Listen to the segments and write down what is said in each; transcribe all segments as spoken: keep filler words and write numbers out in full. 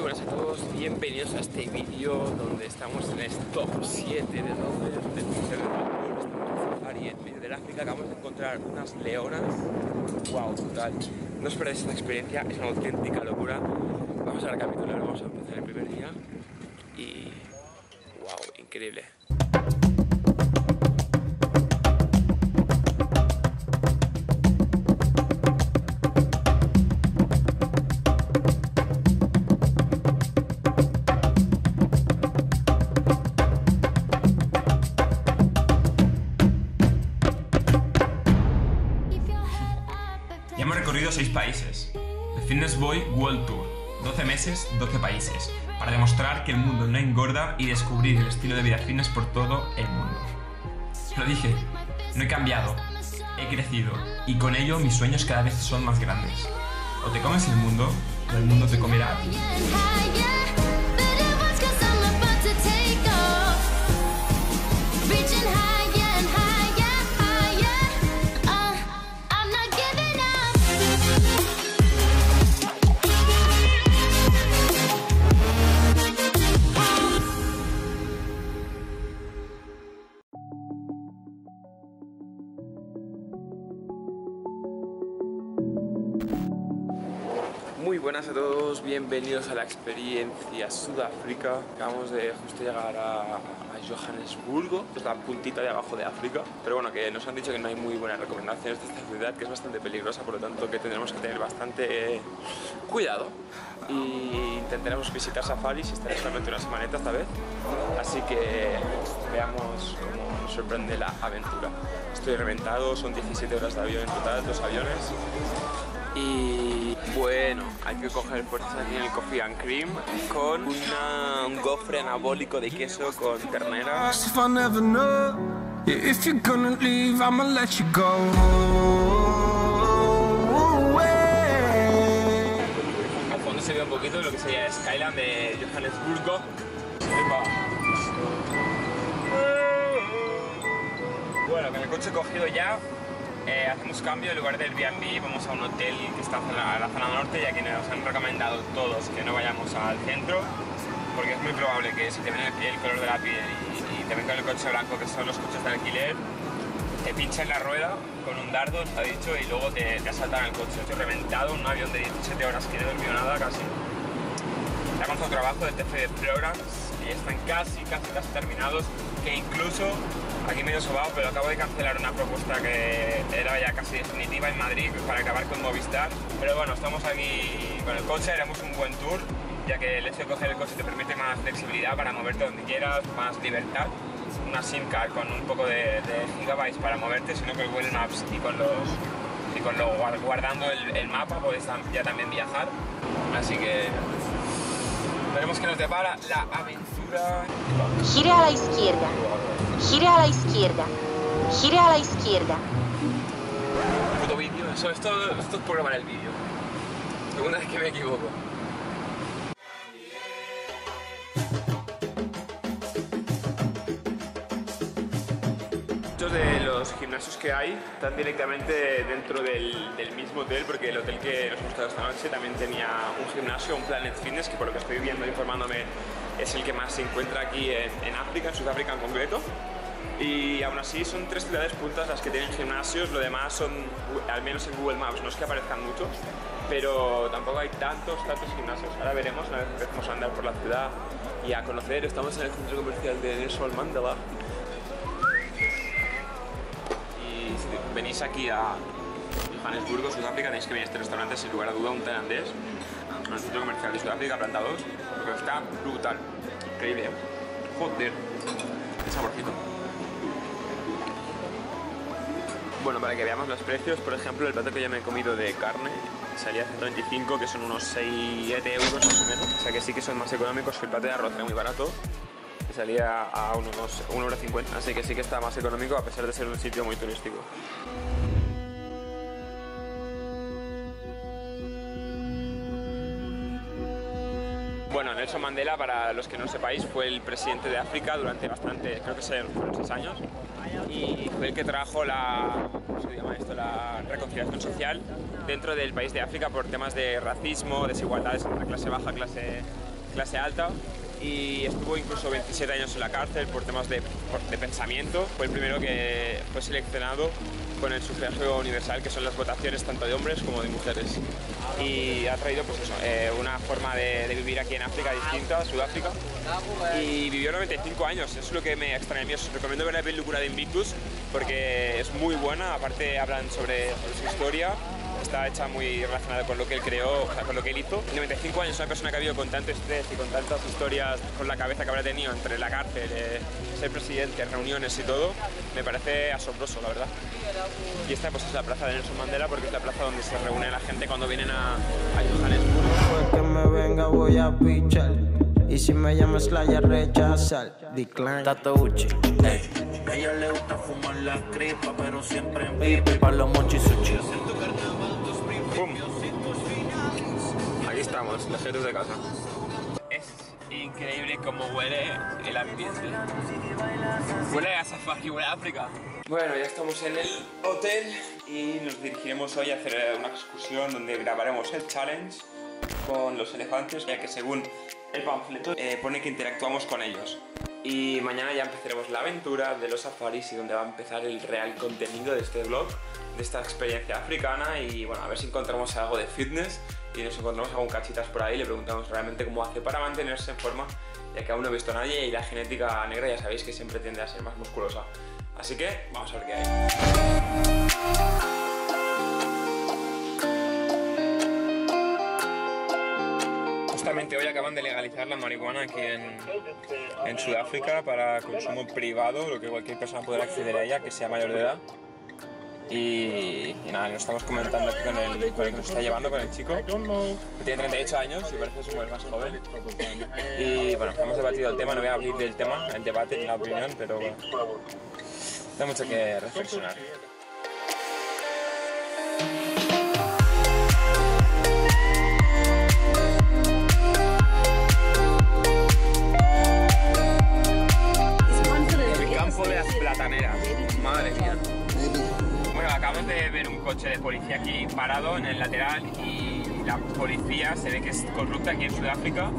Muy buenas a todos, bienvenidos a este vídeo donde estamos en el top siete de donde del Fitness Boy World Tour. Safari en medio del África, acabamos de encontrar unas leonas. Wow, total. No os perdáis esta experiencia, es una auténtica locura. Vamos a recapitular, vamos a empezar el primer día y wow, increíble. Ya hemos recorrido seis países, The Fitness Boy World Tour, doce meses, doce países, para demostrar que el mundo no engorda y descubrir el estilo de vida fitness por todo el mundo. Lo dije, no he cambiado, he crecido y con ello mis sueños cada vez son más grandes. O te comes el mundo o el mundo te comerá a ti. Muy buenas a todos, bienvenidos a la experiencia Sudáfrica. Acabamos de justo llegar a, a Johannesburgo, que es la puntita de abajo de África. Pero bueno, que nos han dicho que no hay muy buenas recomendaciones de esta ciudad, que es bastante peligrosa, por lo tanto que tendremos que tener bastante eh, cuidado. Y intentaremos visitar safaris y estaré solamente una semanita esta vez. Así que veamos cómo nos sorprende la aventura. Estoy reventado, son diecisiete horas de avión en total, dos aviones. Y bueno, hay que coger fuerzas aquí en el Coffee and Cream con una, un gofre anabólico de queso con ternera. Al fondo se ve un poquito de lo que sería Skyland de Johannesburgo. Bueno, con el coche cogido ya. Eh, hacemos cambio, en lugar del Airbnb vamos a un hotel que está en la, la zona norte, ya que nos han recomendado todos que no vayamos al centro, porque es muy probable que si te ven el, el color de la piel y, y te ven con el coche blanco, que son los coches de alquiler, te pinchen la rueda con un dardo, está dicho, y luego te, te asaltan el coche. Estoy reventado, un avión de diecisiete horas que no he dormido nada casi. Ya con su trabajo de T F B Programs, que ya están casi, casi, casi terminados, que incluso... Aquí medio sobado, pero acabo de cancelar una propuesta que era ya casi definitiva en Madrid para acabar con Movistar. Pero bueno, estamos aquí con el coche, haremos un buen tour, ya que el hecho de coger el coche te permite más flexibilidad para moverte donde quieras, más libertad. Una SIM card con un poco de, de gigabytes para moverte, sino que el Google Maps y con los, y con lo, guardando el, el mapa podéis ya también viajar. Así que veremos qué nos depara la aventura. Gira a la izquierda. Gire a la izquierda, gire a la izquierda. Puto vídeo, eso, esto, esto es programar el vídeo. Segunda vez que me equivoco. Muchos de los gimnasios que hay están directamente dentro del, del mismo hotel, porque el hotel que nos gustó esta noche también tenía un gimnasio, un Planet Fitness, que por lo que estoy viendo e informándome es el que más se encuentra aquí en, en África, en Sudáfrica en concreto. Y aún así son tres ciudades puntas las que tienen gimnasios, lo demás son, al menos en Google Maps, no es que aparezcan muchos, pero tampoco hay tantos, tantos gimnasios. Ahora veremos, una vez empezamos a andar por la ciudad y a conocer, estamos en el centro comercial de Nelson Mandela. Venís aquí a Johannesburgo, Sudáfrica, tenéis que venir a este restaurante, sin lugar a duda, un tailandés, en el centro comercial de Sudáfrica, planta dos, porque está brutal, increíble, joder, qué saborcito. Bueno, para que veamos los precios, por ejemplo, el plato que yo me he comido de carne salía a ciento veinticinco, que son unos seis, siete euros más o menos, o sea que sí que son más económicos que el plato de arroz, que es muy barato. Salía a unos uno cincuenta, así que sí que está más económico a pesar de ser un sitio muy turístico. Bueno, Nelson Mandela, para los que no lo sepáis, fue el presidente de África durante bastante, creo que fueron seis años, y fue el que trajo la, ¿cómo se llama esto? La reconciliación social dentro del país de África por temas de racismo, desigualdades entre clase baja, clase clase alta, y estuvo incluso veintisiete años en la cárcel por temas de, por, de pensamiento. Fue el primero que fue seleccionado con el sufragio universal, que son las votaciones tanto de hombres como de mujeres. Y ha traído pues eso, eh, una forma de, de vivir aquí en África distinta, Sudáfrica, y vivió noventa y cinco años. Eso es lo que me extraña a mí. Os recomiendo ver la película de Invictus porque es muy buena, aparte hablan sobre, sobre su historia. Está hecha muy relacionada con lo que él creó, o sea, con lo que él hizo. noventa y cinco años, una persona que ha vivido con tanto estrés y con tantas historias con la cabeza que habrá tenido entre la cárcel, eh, ser presidente, reuniones y todo, me parece asombroso, la verdad. Y esta pues es la plaza de Nelson Mandela, porque es la plaza donde se reúne la gente cuando vienen a, a Johannesburgo. Pues que me venga, voy a pichar, y si me llamas la ya rechazar, decline. Tato Uchi, hey. A ella le gusta fumar la cripa, pero siempre en vive para los mochis sushi. ¡Pum! Aquí estamos, los jetos de casa. Es increíble cómo huele el ambiente. Huele a safari, huele a África. Bueno, ya estamos en el hotel y nos dirigiremos hoy a hacer una excursión donde grabaremos el challenge con los elefantes, ya que según el panfleto eh, pone que interactuamos con ellos. Y mañana ya empezaremos la aventura de los safaris y donde va a empezar el real contenido de este vlog, de esta experiencia africana. Y bueno, a ver si encontramos algo de fitness y nos encontramos algún cachitas por ahí. Le preguntamos realmente cómo hace para mantenerse en forma, ya que aún no he visto a nadie, y la genética negra ya sabéis que siempre tiende a ser más musculosa. Así que vamos a ver qué hay. Justamente hoy acaban de legalizar la marihuana aquí en, en Sudáfrica para consumo privado, lo que cualquier persona podrá acceder a ella que sea mayor de edad. Y, y nada, nos estamos comentando aquí con el, con el que nos está llevando, con el chico, que tiene treinta y ocho años y parece súper más joven. Y bueno, hemos debatido el tema, no voy a abrir del tema, el debate ni la opinión, pero bueno, da mucho que reflexionar. Madre mía. Bueno, acabamos de ver un coche de policía aquí parado en el lateral, y la policía se ve que es corrupta aquí en Sudáfrica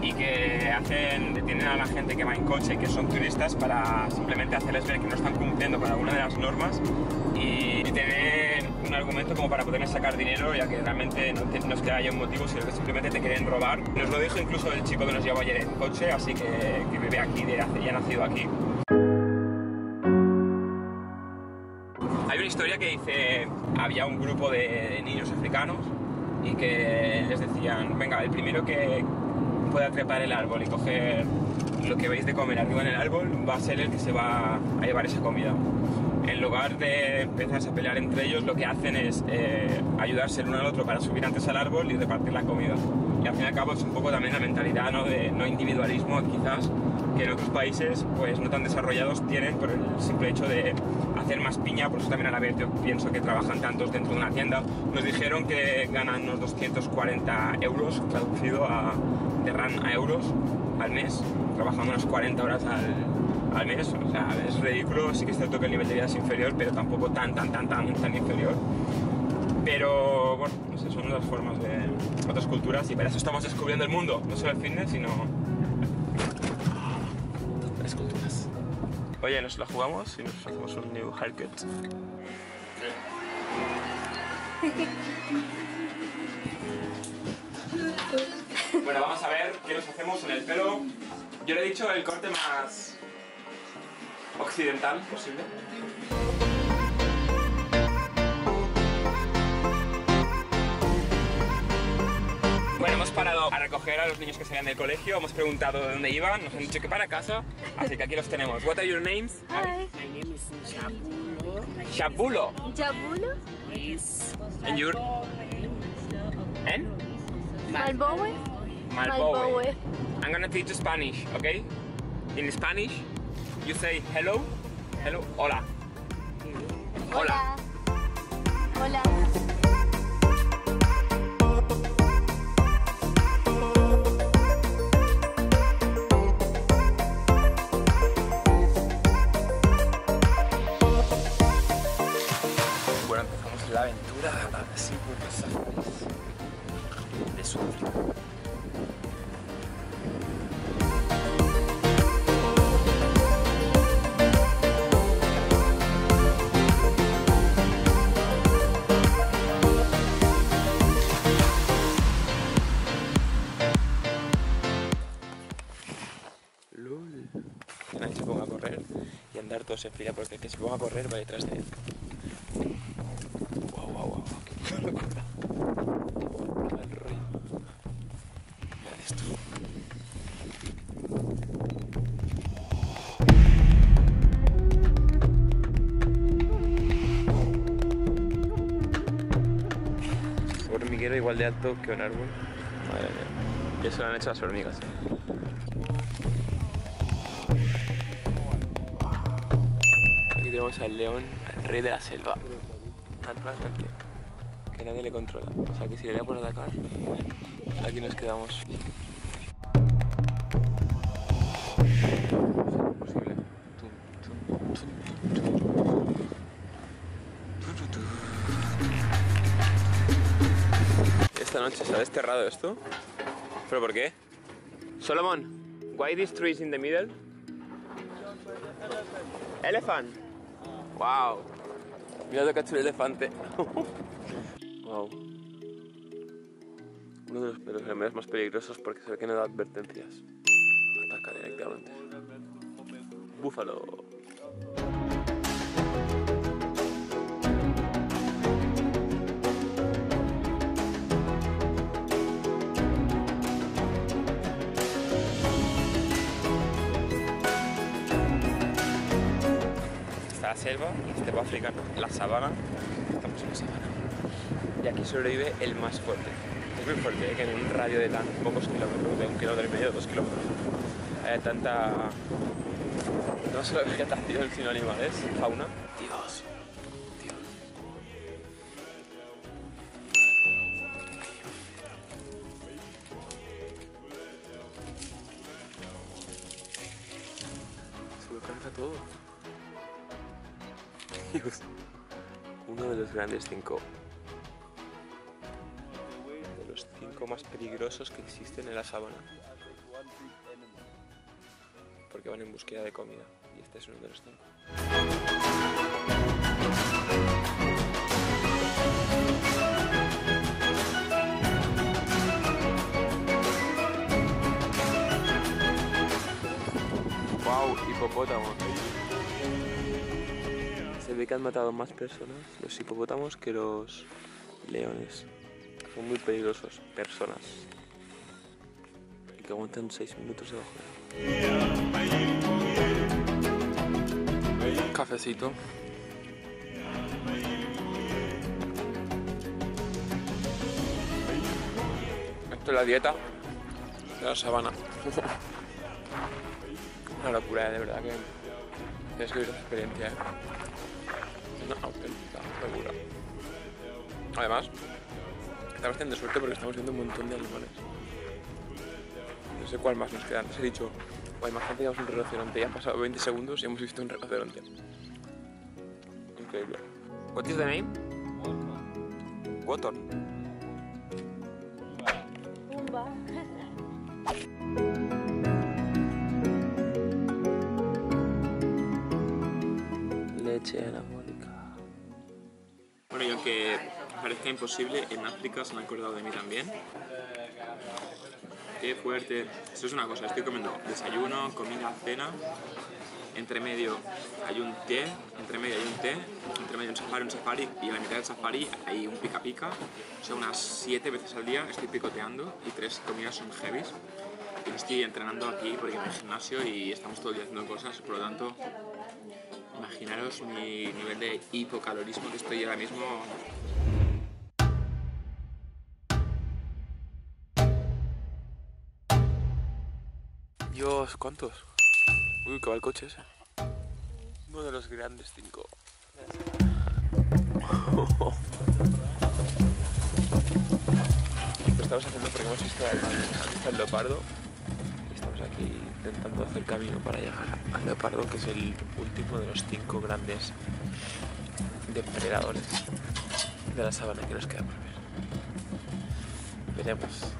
y que hacen, detienen a la gente que va en coche, que son turistas, para simplemente hacerles ver que no están cumpliendo con alguna de las normas y, y tener un argumento como para poder sacar dinero, ya que realmente no, te, no es que haya un motivo, sino que simplemente te quieren robar. Nos lo dijo incluso el chico que nos llevó ayer en coche, así que, que vive aquí, de, ya nacido aquí. Hay una historia que dice, había un grupo de niños africanos y que les decían, venga, el primero que pueda trepar el árbol y coger lo que veis de comer arriba en el árbol va a ser el que se va a llevar esa comida. En lugar de empezarse a pelear entre ellos, lo que hacen es eh, ayudarse el uno al otro para subir antes al árbol y repartir la comida. Y al fin y al cabo es un poco también la mentalidad, ¿no?, de no individualismo, quizás, que en otros países pues no tan desarrollados tienen por el simple hecho de hacer más piña. Por eso también a la vez yo pienso que trabajan tantos dentro de una tienda. Nos dijeron que ganan unos doscientos cuarenta euros, traducido a, de rand a euros, al mes, trabajando unas cuarenta horas al, al mes. O sea, es ridículo. Sí que es cierto que el nivel de vida es inferior, pero tampoco tan, tan, tan, tan, tan inferior. Pero bueno, no sé, son otras formas de otras culturas, y para eso estamos descubriendo el mundo, no solo el fitness, sino las culturas. Oye, nos la jugamos y nos hacemos un new haircut. Bueno, vamos a ver qué nos hacemos en el pelo. Yo le he dicho el corte más occidental posible. Bueno, hemos parado a recoger a los niños que salían del colegio, hemos preguntado de dónde iban, nos han dicho que para casa, así que aquí los tenemos. What are your names? Hi. My name is Chapulo. Chapulo? Chapulo? Yes. And your? And? Malbowe. Malbowe. I'm gonna teach you Spanish, okay? In Spanish, you say hello. Hello. Hola. Hola. Hola. Hola. Así por los safaris de Sudáfrica. todos en fila, porque el que se ponga a correr va detrás de él. Wow, wow, wow, qué locura. Igual de alto que un árbol. Madre mía. Y eso lo han hecho las hormigas. Aquí tenemos al león, al rey de la selva. Tan tranquilo. Que nadie le controla. O sea que si le voy a poner a atacar, aquí nos quedamos. Noche, ¿se ha desterrado esto? ¿Pero por qué? Solomon, why these trees in the middle? Elephant. Wow. Mira lo que ha hecho el elefante. Wow. Uno de los, de los elementos más peligrosos porque se ve que no da advertencias. Ataca directamente. Búfalo. La selva, el estepa africano, la sabana, estamos en la sabana, y aquí sobrevive el más fuerte. Es muy fuerte, ¿eh? Que en un radio de tan pocos kilómetros, de un kilómetro y medio, dos kilómetros, hay tanta, no solo vegetación, sino animales, fauna. Dios, Dios. Se lo canta todo. Uno de los grandes cinco, de los cinco más peligrosos que existen en la sabana, porque van en búsqueda de comida y este es uno de los cinco. Wow, hipopótamo. Se ve que han matado más personas los hipopótamos que los leones. Son muy peligrosos, personas. Y que aguantan seis minutos debajo. Cafecito. Esto es la dieta de la sabana. Una locura, de verdad que tienes que vivir la experiencia, ¿eh? Una auténtica locura. Además, estamos teniendo suerte porque estamos viendo un montón de animales. No sé cuál más nos queda. Les he dicho, o imagínate que vamos a un rinoceronte. Ya han pasado veinte segundos y hemos visto un rinoceronte. Increíble. ¿Cuál es tu nombre? Woton. Pumba. Leche en agua. Bueno, y aunque parezca imposible, en África se me han acordado de mí también. Qué fuerte. Eso es una cosa, estoy comiendo desayuno, comida, cena. Entre medio hay un té, entre medio hay un té, entre medio un safari, un safari, y a la mitad del safari hay un pica pica. O sea, unas siete veces al día estoy picoteando y tres comidas son heavies. Y me estoy entrenando aquí porque en el gimnasio y estamos todo el día haciendo cosas, por lo tanto... Imaginaros mi nivel de hipocalorismo que estoy ahora mismo. Dios, ¿cuántos? Uy, que va el coche ese. Uno de los grandes cinco. Lo estamos haciendo porque hemos visto al, al leopardo. Estamos aquí intentando hacer camino para llegar al leopardo, que es el último de los cinco grandes depredadores de la sabana que nos queda por ver. Veremos.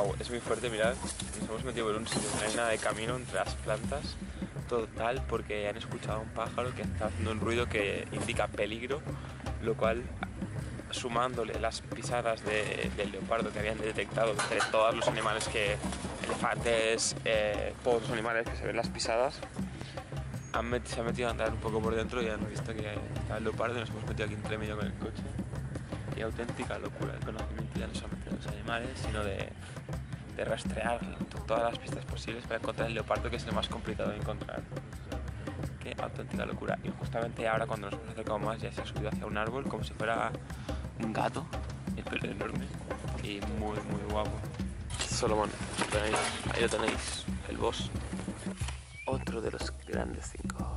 wow, es muy fuerte, mirad, nos hemos metido por un sitio, una arena de camino entre las plantas, total, porque han escuchado a un pájaro que está haciendo un ruido que indica peligro, lo cual, sumándole las pisadas de, del leopardo que habían detectado entre todos los animales que, elefantes, eh, todos los animales que se ven las pisadas, han metido, se han metido a andar un poco por dentro y han visto que estaba el leopardo y nos hemos metido aquí entre medio con el coche. Y auténtica locura el conocimiento, ya no solamente de los animales, sino de, de rastrear todas las pistas posibles para encontrar el leopardo, que es lo más complicado de encontrar. Qué auténtica locura. Y justamente ahora, cuando nos hemos acercado más, ya se ha subido hacia un árbol como si fuera un gato, el pelo enorme y muy muy guapo. Solomon, tenéis, ahí lo tenéis, el boss. Otro de los grandes cinco.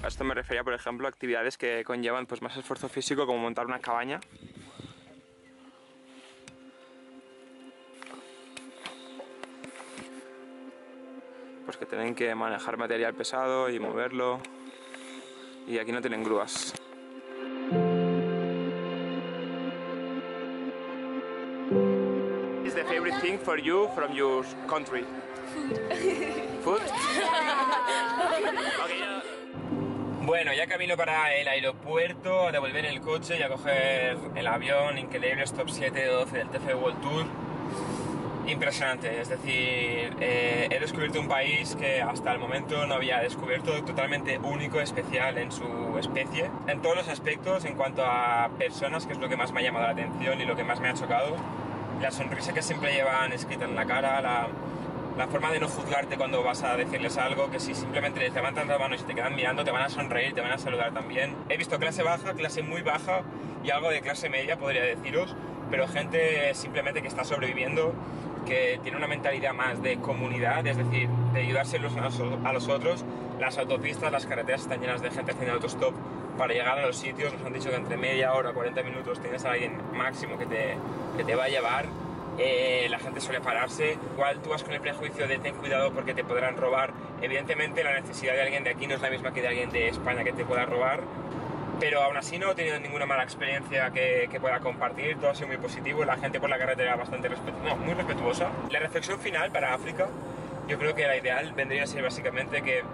A esto me refería, por ejemplo, a actividades que conllevan pues más esfuerzo físico, como montar una cabaña. Pues que tienen que manejar material pesado y moverlo. Y aquí no tienen grúas. What is the favorite thing for you from your country? Food. Food? Okay, no. Bueno, ya camino para el aeropuerto, a devolver el coche y a coger el avión. Increíble, top siete de doce del T F B World Tour. Impresionante, es decir, eh, he descubierto un país que hasta el momento no había descubierto, totalmente único, especial en su especie, en todos los aspectos, en cuanto a personas, que es lo que más me ha llamado la atención y lo que más me ha chocado, la sonrisa que siempre llevan escrita en la cara, la, la forma de no juzgarte cuando vas a decirles algo, que si simplemente les levantas las manos y te quedan mirando, te van a sonreír, te van a saludar también. He visto clase baja, clase muy baja y algo de clase media, podría deciros, pero gente simplemente que está sobreviviendo, que tiene una mentalidad más de comunidad, es decir, de ayudarse los unos a los otros. Las autopistas, las carreteras están llenas de gente haciendo autostop para llegar a los sitios. Nos han dicho que entre media hora, cuarenta minutos, tienes a alguien máximo que te, que te va a llevar. Eh, la gente suele pararse. Igual tú vas con el prejuicio de ten cuidado porque te podrán robar. Evidentemente la necesidad de alguien de aquí no es la misma que de alguien de España que te pueda robar. Pero aún así no he tenido ninguna mala experiencia que, que pueda compartir, todo ha sido muy positivo, la gente por la carretera bastante respetuosa, no, muy respetuosa. La reflexión final para África, yo creo que la ideal vendría a ser básicamente que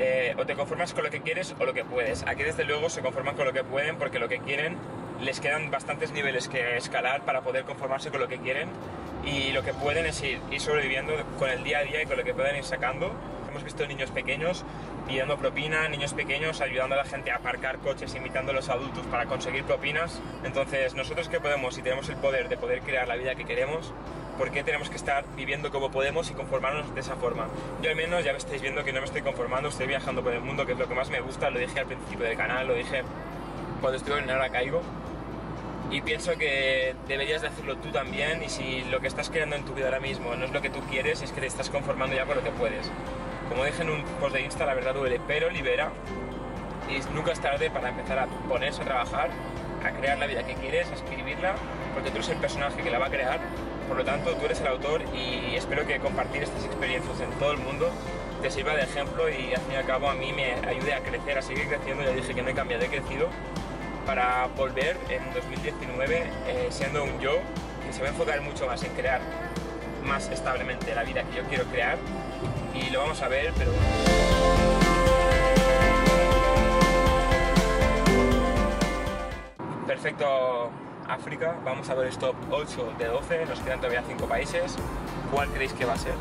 eh, o te conformas con lo que quieres o lo que puedes. Aquí desde luego se conforman con lo que pueden, porque lo que quieren les quedan bastantes niveles que escalar para poder conformarse con lo que quieren, y lo que pueden es ir, ir sobreviviendo con el día a día y con lo que pueden ir sacando. Hemos visto niños pequeños pidiendo propina, niños pequeños ayudando a la gente a aparcar coches, imitando a los adultos para conseguir propinas. Entonces, nosotros que podemos, si tenemos el poder de poder crear la vida que queremos, ¿por qué tenemos que estar viviendo como podemos y conformarnos de esa forma? Yo al menos ya me estáis viendo que no me estoy conformando, estoy viajando por el mundo, que es lo que más me gusta, lo dije al principio del canal, lo dije cuando estuve en Ahora Caigo. Y pienso que deberías de hacerlo tú también, y si lo que estás creando en tu vida ahora mismo no es lo que tú quieres, es que te estás conformando ya con lo que puedes. Como dije en un post de Insta, la verdad duele, pero libera. Y nunca es tarde para empezar a ponerse a trabajar, a crear la vida que quieres, a escribirla, porque tú eres el personaje que la va a crear. Por lo tanto, tú eres el autor, y espero que compartir estas experiencias en todo el mundo te sirva de ejemplo y al fin y al cabo a mí me ayude a crecer, a seguir creciendo. Ya dije que no he cambiado, he crecido, para volver en dos mil diecinueve eh, siendo un yo que se va a enfocar mucho más en crear más establemente la vida que yo quiero crear. Y lo vamos a ver, pero bueno. Perfecto, África. Vamos a ver el top ocho de doce. Nos quedan todavía cinco países. ¿Cuál creéis que va a ser?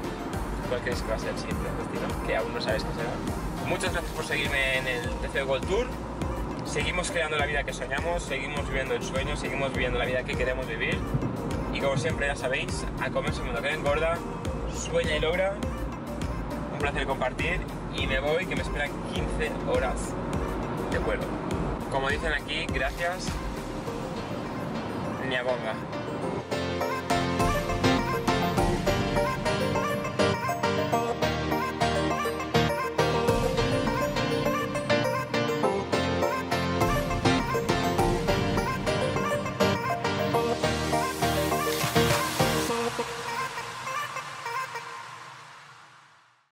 ¿Cuál creéis que va a ser el siguiente destino? Que aún no sabéis qué será. Muchas gracias por seguirme en el T F B World Tour. Seguimos creando la vida que soñamos, seguimos viviendo el sueño, seguimos viviendo la vida que queremos vivir. Y como siempre, ya sabéis, a comerse cuando quede engorda, sueña y logra. Un placer compartir, y me voy, que me esperan quince horas de vuelo. Como dicen aquí, gracias. Niabonga.